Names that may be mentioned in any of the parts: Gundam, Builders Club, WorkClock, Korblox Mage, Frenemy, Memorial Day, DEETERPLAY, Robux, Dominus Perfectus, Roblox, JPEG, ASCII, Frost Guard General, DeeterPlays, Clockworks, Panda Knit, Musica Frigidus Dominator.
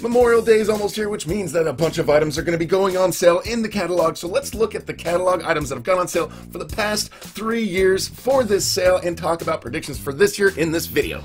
Memorial Day is almost here, which means that a bunch of items are going to be going on sale in the catalog, so let's look at the catalog items that have gone on sale for the past 3 years for this sale and talk about predictions for this year in this video.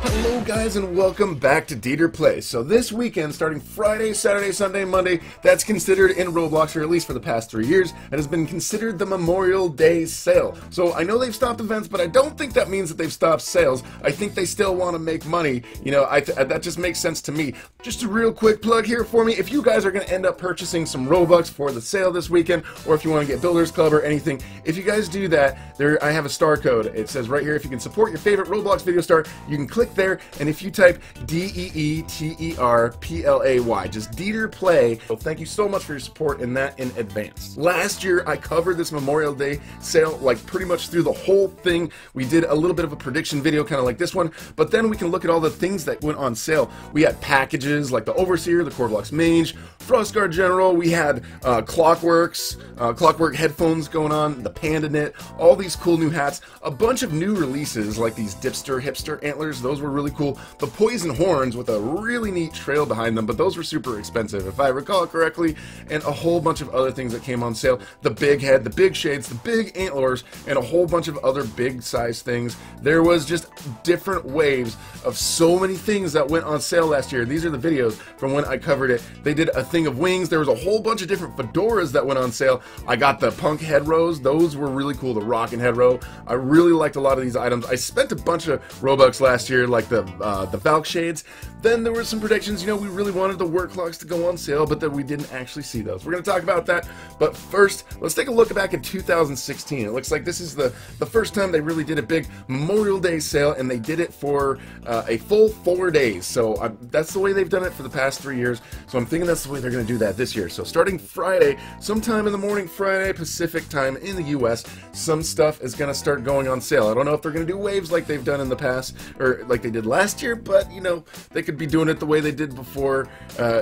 Hello guys and welcome back to DeeterPlays. So this weekend, starting Friday, Saturday, Sunday, Monday, that's considered in Roblox, or at least for the past 3 years, it has been considered the Memorial Day sale. So I know they've stopped events, but I don't think that means that they've stopped sales. I think they still want to make money. You know, that just makes sense to me. Just a real quick plug here for me. If you guys are going to end up purchasing some Robux for the sale this weekend, or if you want to get Builders Club or anything, if you guys do that, there I have a star code. It says right here, if you can support your favorite Roblox video star, you can click there, and if you type DeeterPlay, just DeeterPlay. So thank you so much for your support in that in advance. Last year I covered this Memorial Day sale like pretty much through the whole thing. We did a little bit of a prediction video kind of like this one, but then we can look at all the things that went on sale. We had packages like the Overseer, the Korblox Mage, Frost Guard General, we had Clockwork headphones going on, the Panda Knit, all these cool new hats, a bunch of new releases like these hipster antlers. Those were really cool. The poison horns with a really neat trail behind them, but those were super expensive if I recall correctly, and a whole bunch of other things that came on sale. The big head, the big shades, the big antlers, and a whole bunch of other big size things. There was just different waves of so many things that went on sale last year. These are the videos from when I covered it. They did a thing of wings. There was a whole bunch of different fedoras that went on sale. I got the punk head rows. Those were really cool, the rockin' head row. I really liked a lot of these items. I spent a bunch of Robux last year, like the Valk shades. Then there were some predictions. You know, we really wanted the WorkClocks to go on sale, but then we didn't actually see those. We're going to talk about that, but first let's take a look back at 2016. It looks like this is the first time they really did a big Memorial Day sale, and they did it for a full 4 days. So that's the way they've done it for the past 3 years, so I'm thinking that's the way they're going to do that this year. So starting Friday, sometime in the morning, Friday Pacific time in the US, some stuff is going to start going on sale. I don't know if they're going to do waves like they've done in the past, or like they did last year, but you know, they could be doing it the way they did before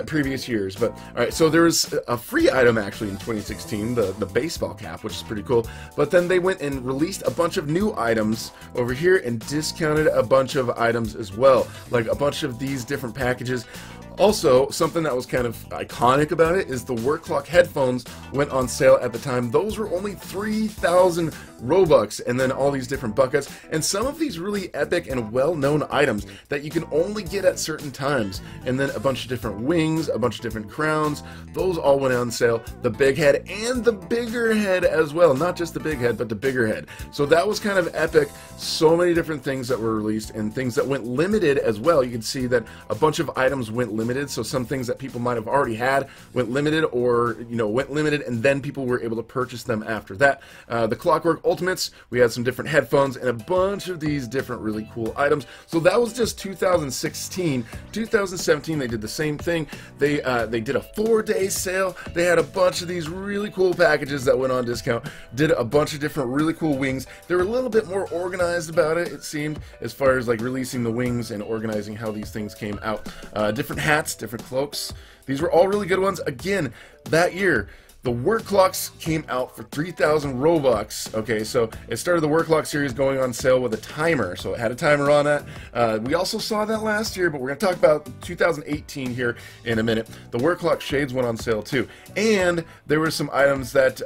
previous years. But all right, so there was a free item actually in 2016, the baseball cap, which is pretty cool. But then they went and released a bunch of new items over here and discounted a bunch of items as well, like a bunch of these different packages. Also, something that was kind of iconic about it is the WorkClock headphones went on sale at the time. Those were only 3,000 Robux, and then all these different buckets, and some of these really epic and well-known items that you can only get at certain times, and then a bunch of different wings, a bunch of different crowns. Those all went on sale. The big head and the bigger head as well. Not just the big head, but the bigger head. So that was kind of epic. So many different things that were released and things that went limited as well. You can see that a bunch of items went limited. So some things that people might have already had went limited, or you know, went limited, and then people were able to purchase them after that. The Clockwork Ultimates, we had some different headphones and a bunch of these different really cool items. So that was just 2016. 2017 they did the same thing. They did a 4 day sale. They had a bunch of these really cool packages that went on discount, did a bunch of different really cool wings. They were a little bit more organized about it, it seemed, as far as like releasing the wings and organizing how these things came out. Different hats, different cloaks. These were all really good ones. Again, that year, the WorkClocks came out for 3,000 Robux. Okay, so it started the WorkClock series going on sale with a timer. So it had a timer on that. We also saw that last year, but we're going to talk about 2018 here in a minute. The WorkClock shades went on sale too, and there were some items that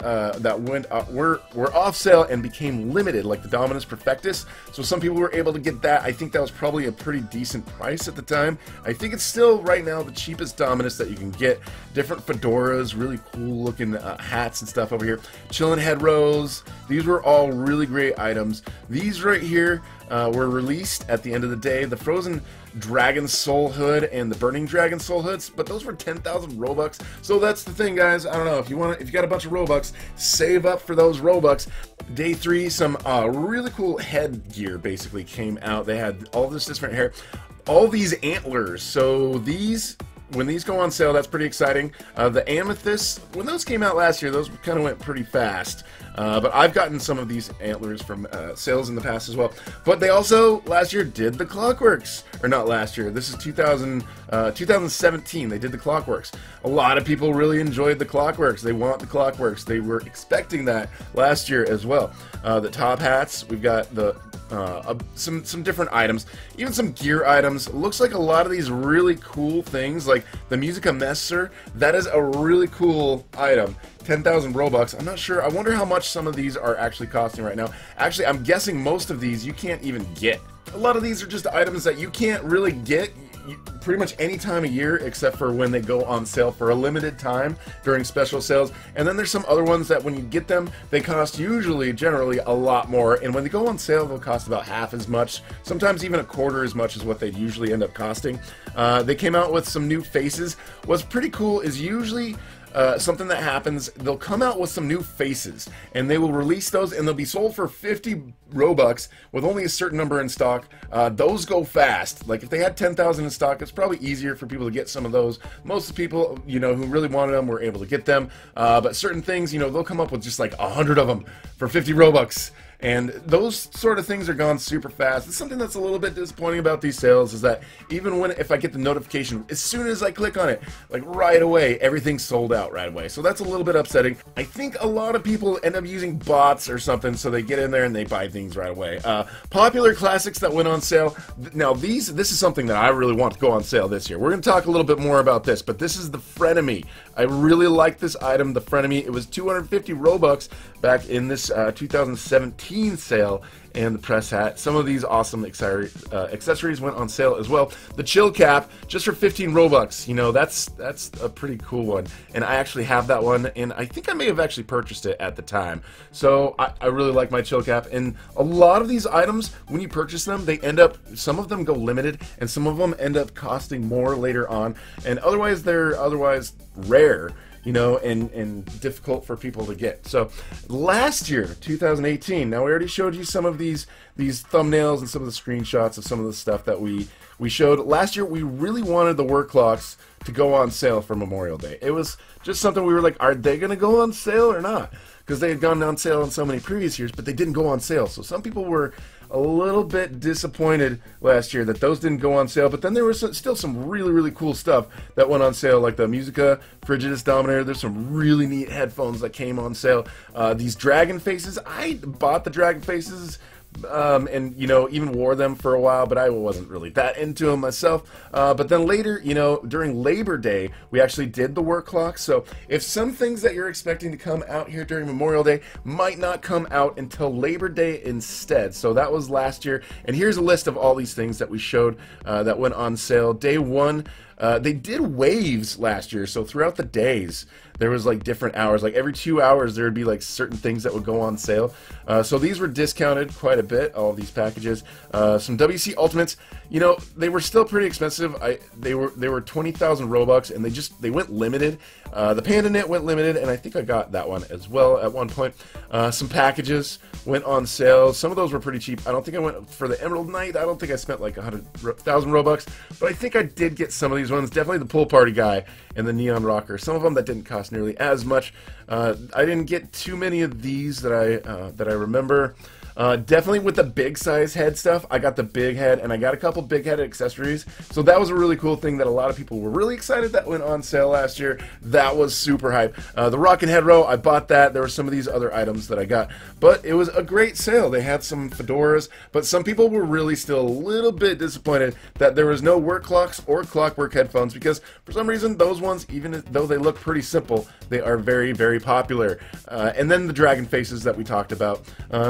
were off sale and became limited, like the Dominus Perfectus. So some people were able to get that. I think that was probably a pretty decent price at the time. I think it's still right now the cheapest Dominus that you can get. Different fedoras, really cool looking hats and stuff over here. Chillin' head rows. These were all really great items. These right here were released at the end of the day. The Frozen Dragon Soul Hood and the Burning Dragon Soul Hoods, but those were 10,000 Robux. So that's the thing, guys. I don't know, if you got a bunch of Robux, save up for those Robux. Day three, some really cool headgear basically came out. They had all this different hair, all these antlers. So these, when these go on sale, that's pretty exciting. The amethysts, when those came out last year, those kind of went pretty fast. But I've gotten some of these antlers from sales in the past as well. But they also, last year, did the Clockworks. Or not last year, this is 2017, they did the Clockworks. A lot of people really enjoyed the Clockworks. They want the Clockworks. They were expecting that last year as well. The top hats, we've got the some different items, even some gear items. Looks like a lot of these really cool things, like the Musica Messer. That is a really cool item. 10,000 Robux. I'm not sure. I wonder how much some of these are actually costing right now. Actually, I'm guessing most of these you can't even get. A lot of these are just items that you can't really get pretty much any time of year, except for when they go on sale for a limited time during special sales. And then there's some other ones that when you get them, they cost usually generally a lot more, and when they go on sale they'll cost about half as much, sometimes even a quarter as much as what they'd usually end up costing. They came out with some new faces. What's pretty cool is usually something that happens, they'll come out with some new faces and they will release those and they'll be sold for 50 Robux with only a certain number in stock. Those go fast. Like if they had 10,000 in stock, it's probably easier for people to get some of those. Most of the people, you know, who really wanted them were able to get them, but certain things, you know, they'll come up with just like 100 of them for 50 Robux. And those sort of things are gone super fast. It's something that's a little bit disappointing about these sales is that even when, if I get the notification, as soon as I click on it, like right away, everything's sold out right away. So that's a little bit upsetting. I think a lot of people end up using bots or something, so they get in there and they buy things right away. Popular classics that went on sale. Now this is something that I really want to go on sale this year. We're gonna talk a little bit more about this, but this is the Frenemy. I really like this item, the Frenemy. It was 250 Robux back in this 2017 sale, and the press hat. Some of these awesome accessories went on sale as well. The chill cap, just for 15 Robux. You know, that's a pretty cool one, and I actually have that one, and I think I may have actually purchased it at the time. So I really like my chill cap, and a lot of these items, when you purchase them, they end up, some of them go limited, and some of them end up costing more later on, and otherwise they're rare. You know, and difficult for people to get. So last year, 2018, now we already showed you some of these thumbnails and some of the screenshots of some of the stuff that we showed. Last year, we really wanted the WorkClocks to go on sale for Memorial Day. It was just something we were like, are they gonna go on sale or not? Because they had gone on sale in so many previous years, but they didn't go on sale. So some people were a little bit disappointed last year that those didn't go on sale, but then there was still some really, really cool stuff that went on sale, like the Musica Frigidus Dominator. There's some really neat headphones that came on sale. These dragon faces, I bought the dragon faces, and you know, even wore them for a while, but I wasn't really that into them myself. But then later, you know, during Labor Day, we actually did the WorkClock. So if some things that you're expecting to come out here during Memorial Day might not come out until Labor Day instead. So that was last year, and here's a list of all these things that we showed that went on sale day one. They did waves last year, so throughout the days there was like different hours, like every 2 hours there would be like certain things that would go on sale. So these were discounted quite a bit, all of these packages. Some WC Ultimates, you know, they were still pretty expensive. They were 20,000 Robux, and they went limited. The Panda Knit went limited, and I think I got that one as well at one point. Some packages went on sale. Some of those were pretty cheap. I don't think I went for the Emerald Knight. I don't think I spent like 100,000 Robux, but I think I did get some of these ones, definitely the pool party guy and the neon rocker, some of them that didn't cost nearly as much. I didn't get too many of these that I remember. Definitely with the big size head stuff, I got the big head, and I got a couple big head accessories, so that was a really cool thing that a lot of people were really excited that went on sale last year. That was super hype. The rocket head row, I bought that. There were some of these other items that I got, but it was a great sale. They had some fedoras, but some people were really still a little bit disappointed that there was no WorkClocks or Clockwork headphones, because for some reason those ones, even though they look pretty simple, they are very, very popular. And then the dragon faces that we talked about,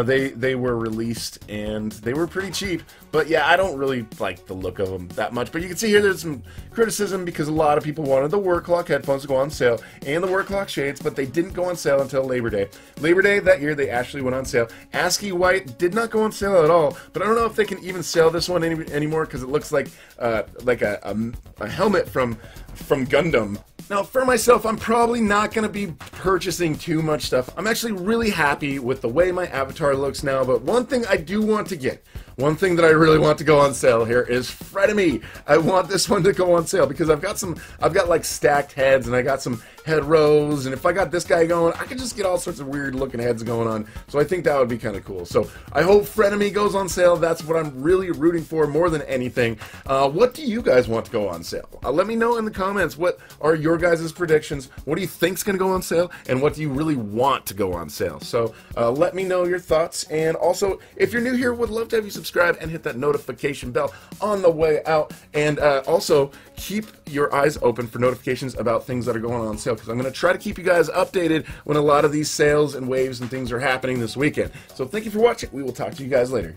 they were released and they were pretty cheap, but yeah, I don't really like the look of them that much. But you can see here there's some criticism because a lot of people wanted the WorkClock headphones to go on sale and the WorkClock shades, but they didn't go on sale until Labor Day. Labor Day that year, they actually went on sale. ASCII White did not go on sale at all, but I don't know if they can even sell this one anymore because it looks like a helmet from Gundam. Now, for myself, I'm probably not going to be purchasing too much stuff. I'm actually really happy with the way my avatar looks now, but one thing I do want to get One thing that I really want to go on sale here is Frenemy. I want this one to go on sale because I've got like stacked heads, and I got some head rows, and if I got this guy going, I could just get all sorts of weird looking heads going on. So I think that would be kind of cool. So I hope Frenemy goes on sale. That's what I'm really rooting for more than anything. What do you guys want to go on sale? Let me know in the comments. What are your guys' predictions? What do you think's going to go on sale, and what do you really want to go on sale? So let me know your thoughts, and also if you're new here, would love to have you subscribe and hit that notification bell on the way out, and also keep your eyes open for notifications about things that are going on sale, because I'm going to try to keep you guys updated when a lot of these sales and waves and things are happening this weekend. So thank you for watching. We will talk to you guys later.